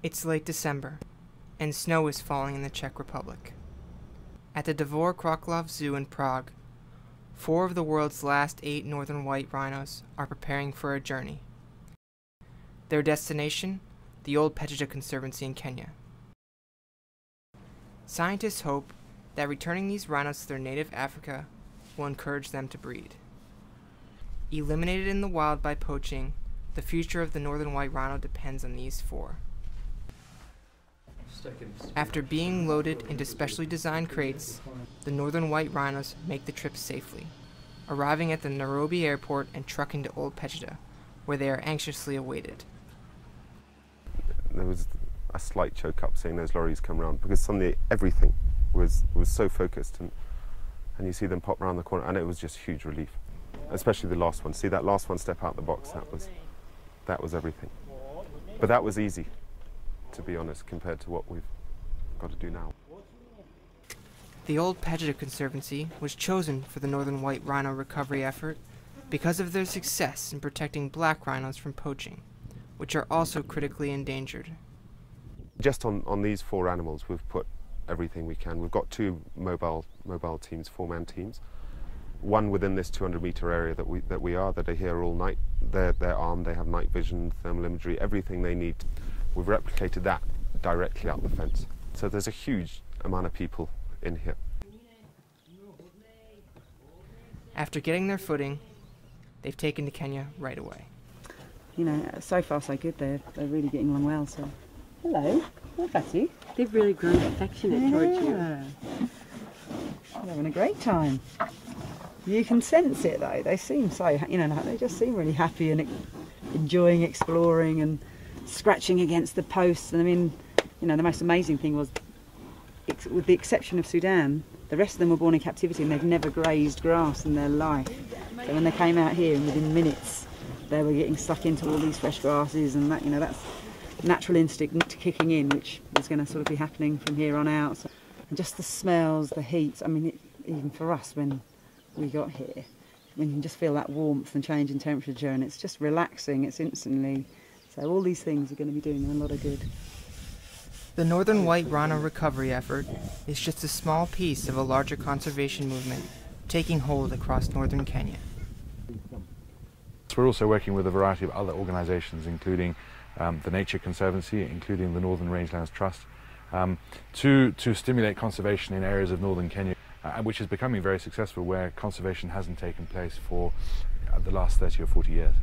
It's late December, and snow is falling in the Czech Republic. At the Dvur Kralove Zoo in Prague, 4 of the world's last 8 northern white rhinos are preparing for a journey. Their destination, the Ol Pejeta Conservancy in Kenya. Scientists hope that returning these rhinos to their native Africa will encourage them to breed. Eliminated in the wild by poaching, the future of the northern white rhino depends on these 4. After being loaded into specially designed crates, the northern white rhinos make the trip safely, arriving at the Nairobi airport and trucking to Ol Pejeta, where they are anxiously awaited. There was a slight choke-up seeing those lorries come round, because suddenly everything was so focused, and you see them pop round the corner, and it was just huge relief, especially the last one. See that last one step out the box, that was everything. But that was easy, to be honest, compared to what we've got to do now. The Ol Pejeta Conservancy was chosen for the northern white rhino recovery effort because of their success in protecting black rhinos from poaching, which are also critically endangered. Just on these 4 animals, we've put everything we can. We've got 2 mobile teams, 4-man teams. One within this 200-meter area that are here all night. They're armed, they have night vision, thermal imagery, everything they need. We've replicated that directly out the fence. So there's a huge amount of people in here. After getting their footing, they've taken to Kenya right away. You know, so far so good. They're really getting along well. So, hello, look at you. They've really grown affectionate towards you. They're having a great time. You can sense it though. They seem so, you know, they just seem really happy and enjoying exploring and scratching against the posts. And I mean, you know, the most amazing thing was, with the exception of Sudan, the rest of them were born in captivity and they've never grazed grass in their life. So when they came out here, and within minutes, they were getting stuck into all these fresh grasses, and that, you know, that's natural instinct kicking in, which is going to sort of be happening from here on out. So, and just the smells, the heat. I mean, even for us when we got here, I mean, you can just feel that warmth and change in temperature, and it's just relaxing. It's instantly. So all these things are going to be doing them a lot of good. The northern white rhino recovery effort is just a small piece of a larger conservation movement taking hold across northern Kenya. We're also working with a variety of other organisations, including the Nature Conservancy, including the Northern Rangelands Trust, to stimulate conservation in areas of northern Kenya, which is becoming very successful where conservation hasn't taken place for the last 30 or 40 years.